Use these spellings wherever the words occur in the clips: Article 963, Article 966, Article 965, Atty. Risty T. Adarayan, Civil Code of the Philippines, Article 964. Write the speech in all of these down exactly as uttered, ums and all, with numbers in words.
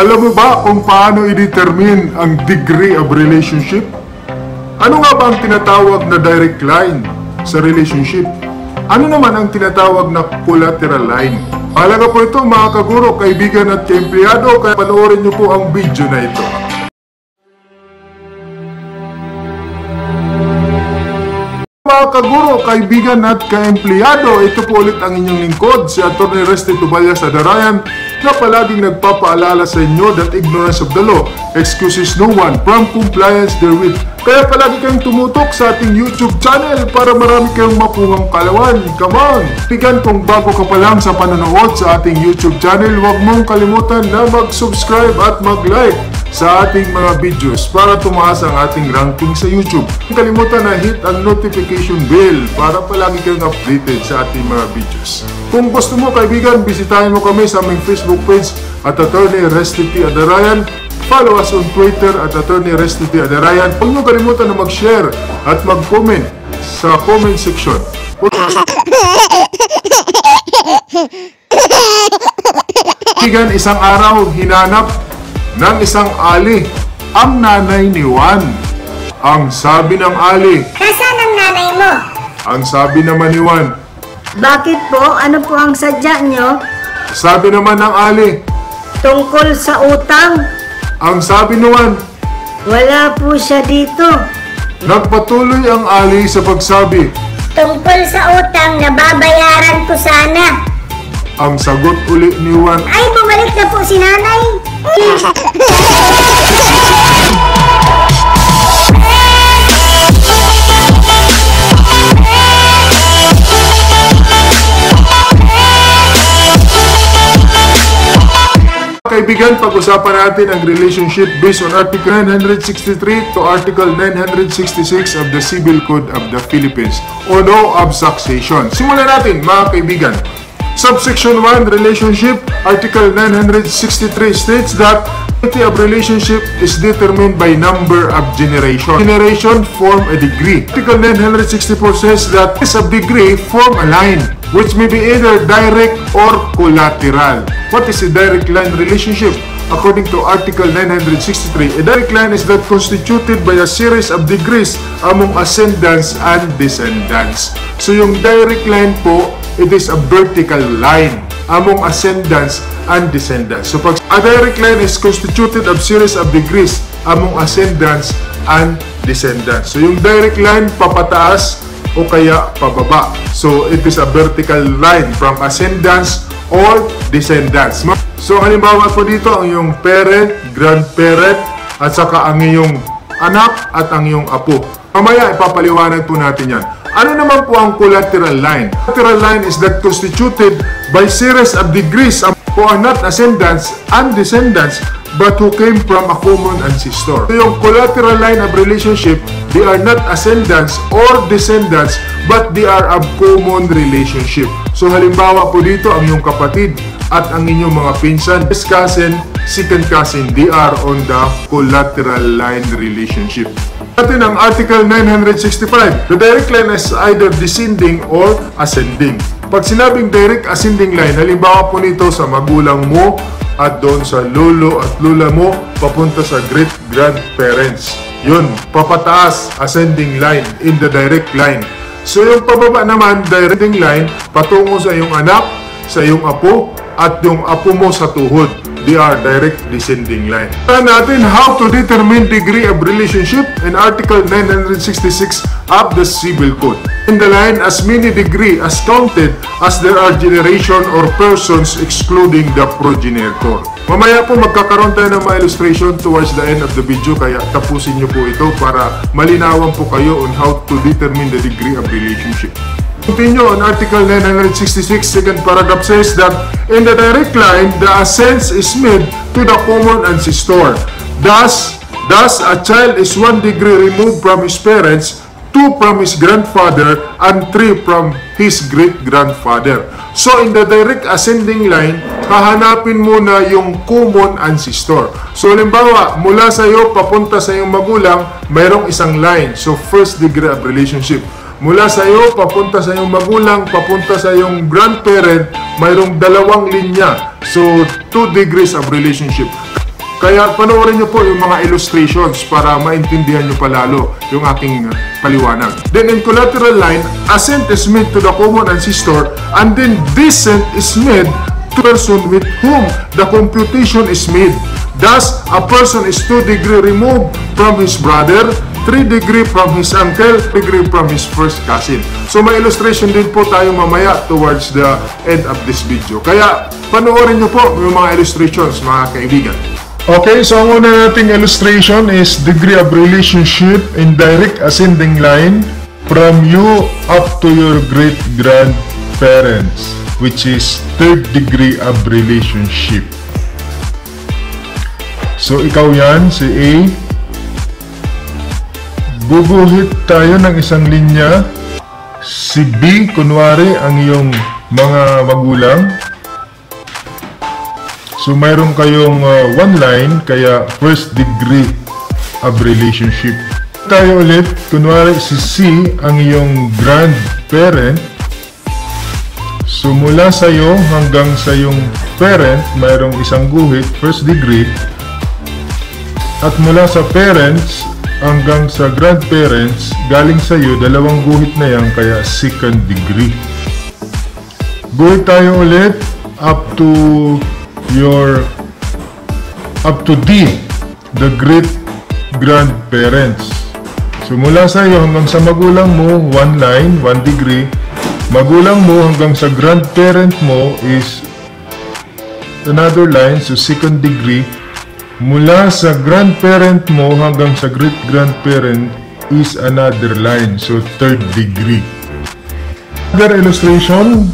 Alam mo ba kung paano i-determine ang degree of relationship? Ano nga ba ang tinatawag na direct line sa relationship? Ano naman ang tinatawag na collateral line? Mahalaga po ito mga kaguro, kaibigan at kaempleyado, kaya panoorin niyo po ang video na ito. Mga kaguro, kaibigan at kaempleyado, ito po ulit ang inyong lingkod, si Atty. Risty T. Adarayan, na palaging nagpapaalala sa inyo that ignorance of the law excuses no one from compliance therewith. Kaya palagi kayong tumutok sa ating YouTube channel para marami kayong makuhang kalawan. Come on! Tigan kung bago ka pa lang sa panonood sa ating YouTube channel, huwag mong kalimutan na mag-subscribe at mag-like sa ating mga videos para tumaas ang ating ranking sa YouTube. Huwag kalimutan na hit ang notification bell para palagi kayong updated sa ating mga videos. Kung gusto mo kaibigan, bisitahin mo kami sa aming Facebook page at Atty. Risty T. Adarayan. Follow us on Twitter at Atty. Risty T. Adarayan. Huwag niyo kalimutan na mag-share at mag-comment sa comment section. Tigan, isang araw hinanap ng isang ali ang nanay ni Juan. Ang sabi ng ali, "Nasaan ang nanay mo?" Ang sabi naman ni Juan, "Bakit po? Ano po ang sadya nyo?" Sabi naman ng ali, "Tungkol sa utang." Ang sabi noon, "Wala po siya dito." Nagpatuloy ang ali sa pagsabi, "Tungkol sa utang na babayaran ko sana." Ang sagot ulit ni Juan, "Ay, bumalik na po si nanay." Kaibigan, pag-usapan natin ang relationship based on Article nine sixty-three to Article nine sixty-six of the Civil Code of the Philippines o Law of Succession. Simulan natin mga kaibigan. Subsection one, Relationship, Article nine sixty-three states that the quality of relationship is determined by number of generation. Generation form a degree. Article nine sixty-four says that this of degree form a line which may be either direct or collateral. What is a direct line relationship? According to Article nine sixty-three, a direct line is that constituted by a series of degrees among ascendants and descendants. So yung direct line po, it is a vertical line among ascendants and descendants. So pag a direct line is constituted of series of degrees among ascendants and descendants. So yung direct line papataas o kaya pababa. So it is a vertical line from ascendants or descendants. So halimbawa po dito ang iyong parent, grandparent, at saka ang iyong anak at ang iyong apo. Mamaya ipapaliwanag po natin yan. Ano naman po ang collateral line? Collateral line is that constituted by series of degrees who are not ascendants and descendants but who came from a common ancestor. So yung collateral line of relationship, they are not ascendants or descendants but they are of common relationship. So halimbawa po dito ang iyong kapatid at ang inyong mga pinsan, first cousin, second cousin, they are on the collateral line relationship. Natin ang Article nine sixty-five. The direct line is either descending or ascending. Pag sinabing direct ascending line, halimbawa po nito sa magulang mo at doon sa lolo at lola mo, papunta sa great-grandparents. Yun, papataas, ascending line in the direct line. So yung pababa naman, directing line, patungo sa iyong anak, sa iyong apo, at yung apo mo sa tuhod. They are direct descending line. Tignan natin how to determine degree of relationship in Article nine sixty-six of the Civil Code. In the line, as many degree as counted as there are generation or persons excluding the progenitor. Mamaya po magkakaroon tayo ng mga illustration towards the end of the video, kaya tapusin nyo po ito para malinawan po kayo on how to determine the degree of relationship. Continue on Article nine sixty-six, second paragraph says that in the direct line, the ascent is made to the common ancestor. Thus, thus a child is one degree removed from his parents, two from his grandfather, and three from his great-grandfather. So in the direct ascending line, hahanapin muna yung common ancestor. So halimbawa, mula sa iyo papunta sa iyong magulang, mayroong isang line. So first degree of relationship. Mula sa iyo, papunta sa iyong magulang, papunta sa iyong grandparent, mayroong dalawang linya. So, two degrees of relationship. Kaya panoorin nyo po yung mga illustrations para maintindihan nyo palalo yung aking paliwanag. Then in collateral line, assent is made to the common ancestor, and then dissent is made to the person with whom the computation is made. Thus, a person is two degree removed from his brother, three degree from his uncle, degree from his first cousin. So may illustration din po tayo mamaya towards the end of this video. Kaya panoorin nyo po yung mga illustrations, mga kaibigan. Okay, so ang una nating illustration is degree of relationship in direct ascending line from you up to your great-grandparents, which is third degree of relationship. So ikaw yan, si A. Bubuhit tayo ng isang linya. Si B, kunwari, ang iyong mga magulang. So, mayroon kayong uh, one line, kaya first degree of relationship. Tayo ulit, kunwari si C, ang iyong grandparent. So, mula sa'yo hanggang sa iyong parent, mayroong isang guhit, first degree. At mula sa parents hanggang sa grandparents, galing sa'yo, dalawang guhit na yan, kaya second degree. Guhit tayo ulit, up to... your up to D, the great grandparents. So mula sa iyo hanggang sa magulang mo, one line, one degree. Magulang mo hanggang sa grandparent mo is another line, so second degree. Mula sa grandparent mo hanggang sa great grandparent is another line, so third degree. Other illustration.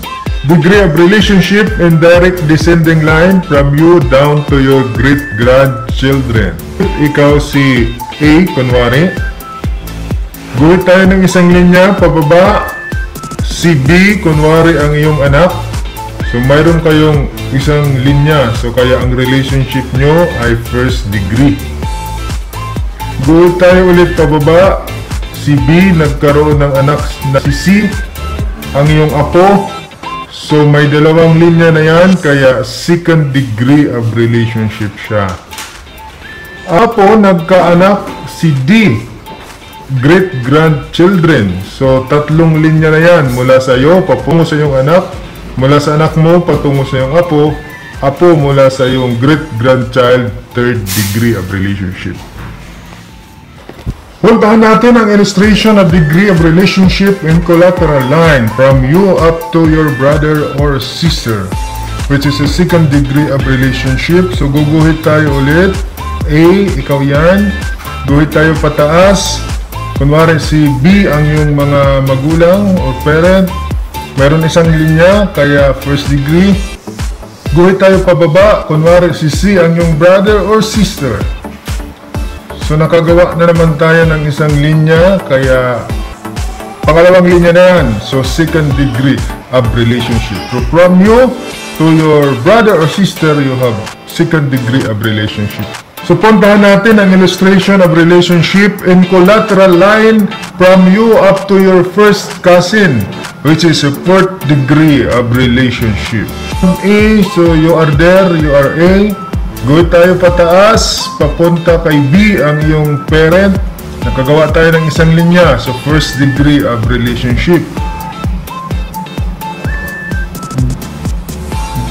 Degree of relationship in direct descending line from you down to your great-grandchildren. Ikaw si A, kunwari. Guhit tayo ng isang linya, pababa. Si B, kunwari, ang iyong anak. So, mayroon kayong isang linya. So, kaya ang relationship nyo ay first degree. Guhit tayo ulit, pababa. Si B, nagkaroon ng anak na si C, ang iyong apo. So, may dalawang linya na yan, kaya second degree of relationship siya. Apo, nagkaanak si D, great-grandchildren. So, tatlong linya na yan, mula sa iyo, patungo sa iyong anak, mula sa anak mo, patungo sa iyong apo, apo mula sa iyong great-grandchild, third degree of relationship. Puntahan natin ang illustration of degree of relationship in collateral line from you up to your brother or sister, which is a second degree of relationship. So, guguhit tayo ulit. A, ikaw yan. Guhit tayo pataas. Kunwari si B, ang iyong mga magulang or parent. Meron isang linya, kaya first degree. Guhit tayo pababa. Kunwari si C, ang iyong brother or sister. So, nakagawa na naman tayo ng isang linya, kaya pangalawang linya na yan. So, second degree of relationship. So, from you to your brother or sister, you have second degree of relationship. So, puntahan natin ang illustration of relationship in collateral line from you up to your first cousin, which is a fourth degree of relationship. From A, so you are there, you are A. Guhit tayo pataas, papunta kay B, ang iyong parent. Nakagawa tayo ng isang linya, so first degree of relationship.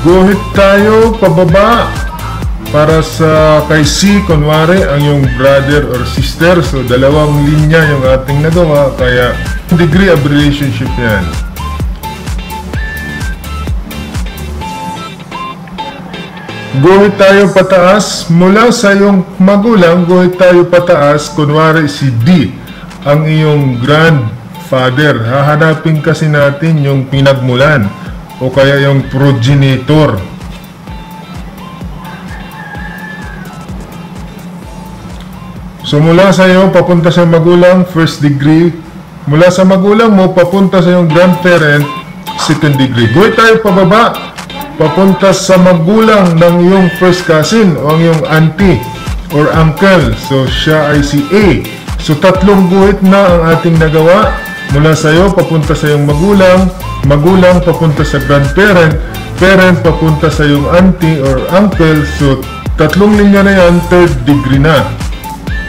Guhit tayo pababa para sa kay C, kunwari, ang iyong brother or sister. So dalawang linya yung ating nagawa, kaya degree of relationship yan. Guhit tayo pataas, mula sa iyong magulang, guhit tayo pataas, kunwari si D, ang iyong grandfather. Hahanapin kasi natin yung pinagmulan o kaya yung progenitor. So mula sa iyo, papunta sa magulang, first degree. Mula sa magulang mo, papunta sa iyong grandparent, second degree. Guhit tayo pababa, papunta sa magulang ng iyong first cousin o ang iyong auntie or uncle. So, siya ay si A. So, tatlong guhit na ang ating nagawa. Mula sa iyo, papunta sa iyong magulang. Magulang, papunta sa grandparent. Parent, papunta sa iyong auntie or uncle. So, Tatlong linya na yan, third degree na.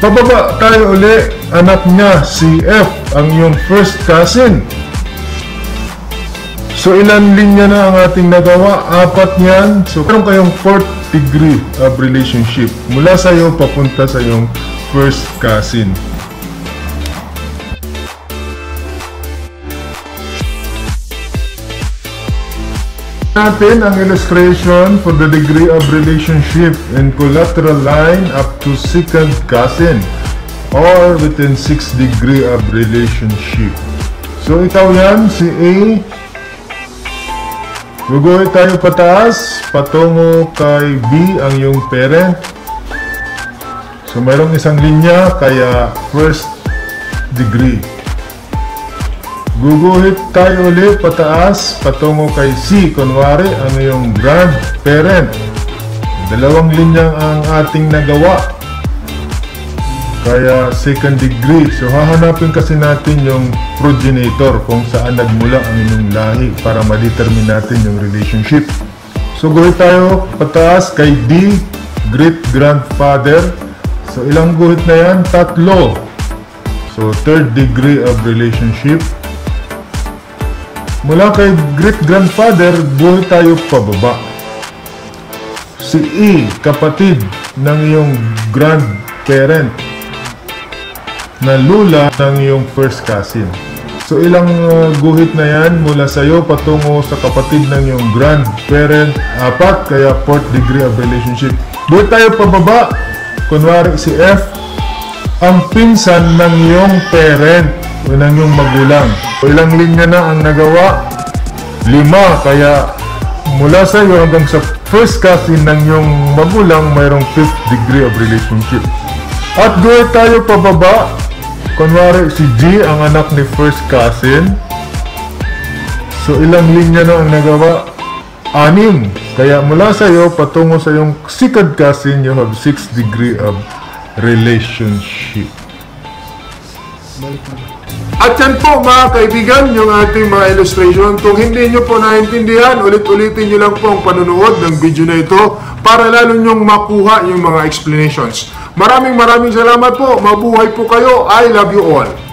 Pababa tayo uli, anak niya si F ang iyong first cousin. So ilan linya na ang ating nagawa? Apat yan. So meron kayong fourth degree of relationship mula sa iyo papunta sa iyong first cousin. Natin ang illustration for the degree of relationship in collateral line up to second cousin or within sixth degree of relationship. So itaw yan, si A. Guguhit tayo pataas, patungo kay B ang iyong parent. So mayroong isang linya, kaya first degree. Guguhit tayo ulit pataas, patungo kay C, kunwari ang iyong grandparent. Dalawang linya ang ating nagawa, kaya second degree. So hahanapin kasi natin yung progenitor, kung saan nagmula ang inyong lahi, para ma-determine natin yung relationship. So guhit tayo pataas kay D, great grandfather. So ilang guhit na yan? Tatlo. So third degree of relationship. Mula kay great-grandfather, buhay tayo pababa. Si E, kapatid ng iyong grandparent na lula ng iyong first cousin. So ilang uh, guhit na yan mula sa iyo patungo sa kapatid ng iyong grandparent, apat, kaya fourth degree of relationship. Buhay tayo pababa, kunwari si F, ang pinsan ng iyong parent o ng iyong magulang. So, ilang linya na ang nagawa? Lima. Kaya mula sa iyo hanggang sa first cousin ng iyong magulang, mayroong fifth degree of relationship. At doon tayo pababa. Kunwari si G, ang anak ni first cousin. So ilang linya na ang nagawa? Anim. Kaya mula sa iyo patungo sa iyong second cousin, you have sixth degree of relationship. At yan po mga kaibigan yung ating mga illustration. Kung hindi nyo po naintindihan, ulit-ulitin nyo lang po ang panunood ng video na ito para lalo nyong makuha yung mga explanations. Maraming maraming salamat po. Mabuhay po kayo. I love you all.